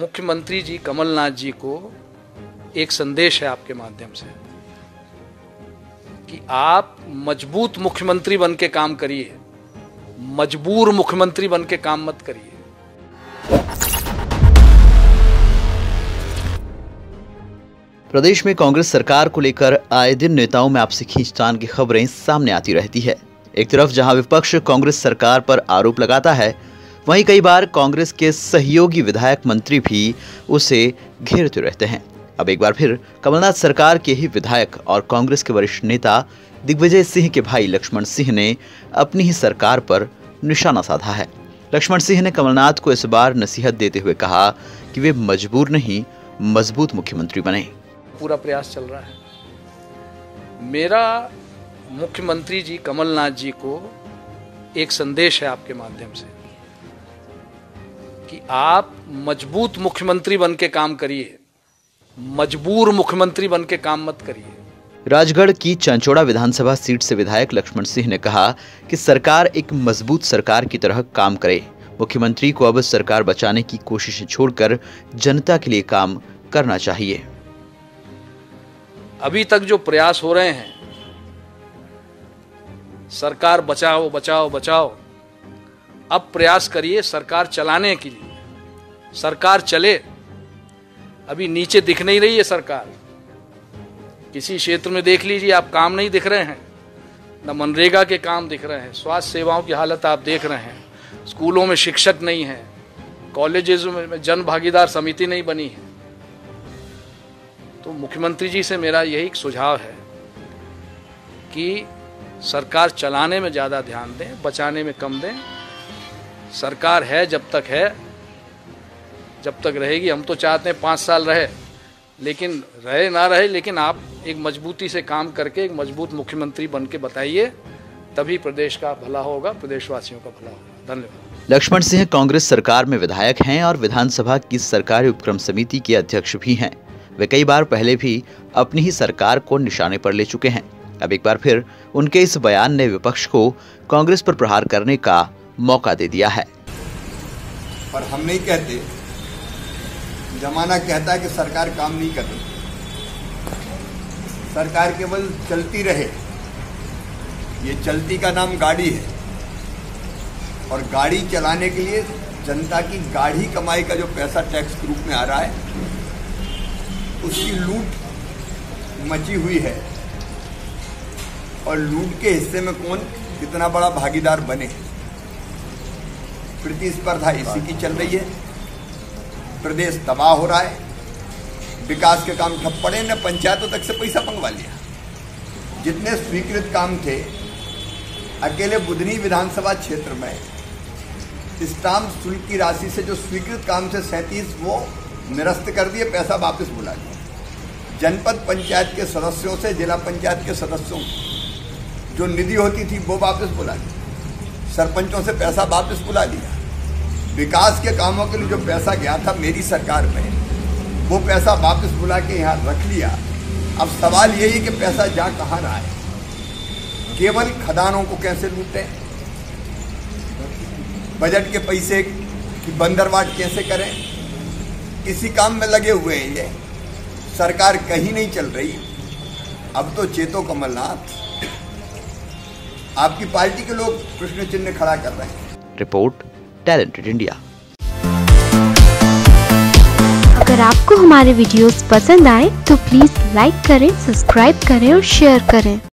मुख्यमंत्री जी कमलनाथ जी को एक संदेश है आपके माध्यम से कि आप मजबूत मुख्यमंत्री बन के काम करिए, मजबूर मुख्यमंत्री बन के काम मत करिए। प्रदेश में कांग्रेस सरकार को लेकर आए दिन नेताओं में आपसी खींचतान की खबरें सामने आती रहती है। एक तरफ जहां विपक्ष कांग्रेस सरकार पर आरोप लगाता है, वहीं कई बार कांग्रेस के सहयोगी विधायक मंत्री भी उसे घेरते रहते हैं। अब एक बार फिर कमलनाथ सरकार के ही विधायक और कांग्रेस के वरिष्ठ नेता दिग्विजय सिंह के भाई लक्ष्मण सिंह ने अपनी ही सरकार पर निशाना साधा है। लक्ष्मण सिंह ने कमलनाथ को इस बार नसीहत देते हुए कहा कि वे मजबूर नहीं, मजबूत मुख्यमंत्री बने। पूरा प्रयास चल रहा है। मेरा मुख्यमंत्री जी कमलनाथ जी को एक संदेश है आपके माध्यम से कि आप मजबूत मुख्यमंत्री बन के काम करिए, मजबूर मुख्यमंत्री बन के काम मत करिए। राजगढ़ की चंचोड़ा विधानसभा सीट से विधायक लक्ष्मण सिंह ने कहा कि सरकार एक मजबूत सरकार की तरह काम करे। मुख्यमंत्री को अब सरकार बचाने की कोशिशें छोड़कर जनता के लिए काम करना चाहिए। अभी तक जो प्रयास हो रहे हैं, सरकार बचाओ बचाओ बचाओ, अब प्रयास करिए सरकार चलाने के लिए, सरकार चले। अभी नीचे दिख नहीं रही है सरकार। किसी क्षेत्र में देख लीजिए आप, काम नहीं दिख रहे हैं, न मनरेगा के काम दिख रहे हैं, स्वास्थ्य सेवाओं की हालत आप देख रहे हैं, स्कूलों में शिक्षक नहीं है, कॉलेजेस में जन भागीदार समिति नहीं बनी है। तो मुख्यमंत्री जी से मेरा यही सुझाव है कि सरकार चलाने में ज़्यादा ध्यान दें, बचाने में कम दें। सरकार है, जब तक रहेगी। हम तो चाहते हैं 5 साल रहे, लेकिन रहे ना रहे, लेकिन आप एक मजबूती से काम करके एक मजबूत मुख्यमंत्री बन के बताइए, तभी प्रदेश का भला होगा, प्रदेशवासियों का भला होगा। धन्यवाद। लक्ष्मण सिंह कांग्रेस सरकार में विधायक हैं और विधानसभा की सरकारी उपक्रम समिति के अध्यक्ष भी हैं। वे कई बार पहले भी अपनी ही सरकार को निशाने पर ले चुके हैं। अब एक बार फिर उनके इस बयान ने विपक्ष को कांग्रेस पर प्रहार करने का मौका दे दिया है। पर हम नहीं कहते, जमाना कहता है कि सरकार काम नहीं कर रही, सरकार केवल चलती रहे। ये चलती का नाम गाड़ी है, और गाड़ी चलाने के लिए जनता की गाढ़ी कमाई का जो पैसा टैक्स के रूप में आ रहा है, उसकी लूट मची हुई है, और लूट के हिस्से में कौन कितना बड़ा भागीदार बने, प्रतिस्पर्धा इसी की चल रही है। प्रदेश तबाह हो रहा है, विकास के काम ठप पड़े, ने पंचायतों तक से पैसा मंगवा लिया। जितने स्वीकृत काम थे, अकेले बुधनी विधानसभा क्षेत्र में स्टाम्प शुल्क की राशि से जो स्वीकृत काम थे 37, वो निरस्त कर दिए, पैसा वापस बुला लिया। जनपद पंचायत के सदस्यों से जिला पंचायत के सदस्यों जो निधि होती थी वो वापस बुला ली, सरपंचों से पैसा वापस बुला लिया। विकास के कामों के लिए जो पैसा गया था मेरी सरकार में, वो पैसा वापस बुला के यहाँ रख लिया। अब सवाल यही कि पैसा जा कहाँ रहा है? केवल खदानों को कैसे लूटें, बजट के पैसे की बंदरवाट कैसे करें, इसी काम में लगे हुए हैं। ये सरकार कहीं नहीं चल रही। अब तो चेतो कमलनाथ, आपकी पार्टी के लोग कृष्णचंद्र खड़ा कर रहे हैं। Report, talented India. अगर आपको हमारे वीडियोस पसंद आए तो प्लीज लाइक करें, सब्सक्राइब करें और शेयर करें।